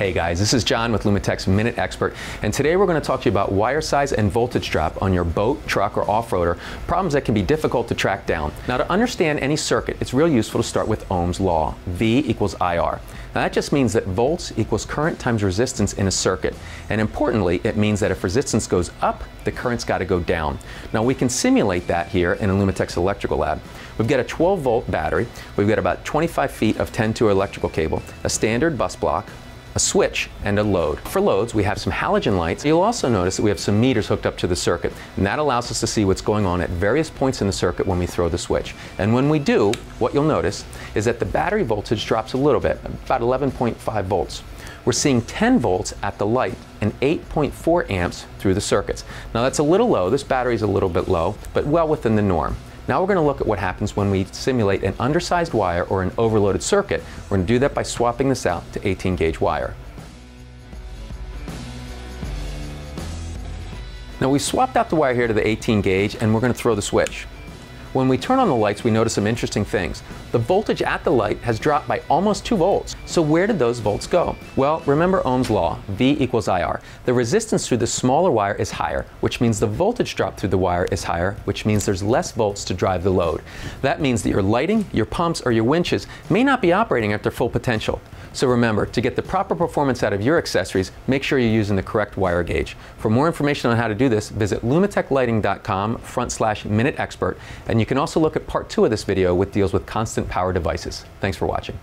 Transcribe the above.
Hey guys, this is John with Lumitec's Minute Expert, and today we're going to talk to you about wire size and voltage drop on your boat, truck, or off-roader, problems that can be difficult to track down. Now, to understand any circuit, it's real useful to start with Ohm's law, V equals IR. Now, that just means that volts equals current times resistance in a circuit, and importantly, it means that if resistance goes up, the current's got to go down. Now, we can simulate that here in Lumitec's electrical lab. We've got a 12-volt battery, we've got about 25 feet of 10-2 electrical cable, a standard bus block, a switch, and a load. For loads, we have some halogen lights. You'll also notice that we have some meters hooked up to the circuit, and that allows us to see what's going on at various points in the circuit when we throw the switch. And when we do, what you'll notice is that the battery voltage drops a little bit, about 11.5 volts. We're seeing 10 volts at the light and 8.4 amps through the circuits. Now that's a little low, this battery's a little bit low, but well within the norm. Now we're going to look at what happens when we simulate an undersized wire or an overloaded circuit. We're going to do that by swapping this out to 18-gauge wire. Now we swapped out the wire here to the 18-gauge, and we're going to throw the switch. When we turn on the lights, we notice some interesting things. The voltage at the light has dropped by almost 2 volts. So where did those volts go? Well, remember Ohm's law, V equals IR. The resistance through the smaller wire is higher, which means the voltage drop through the wire is higher, which means there's less volts to drive the load. That means that your lighting, your pumps, or your winches may not be operating at their full potential. So remember, to get the proper performance out of your accessories, make sure you're using the correct wire gauge. For more information on how to do this, visit lumiteclighting.com/minute-expert, and you can also look at part 2 of this video, which deals with constant power devices. Thanks for watching.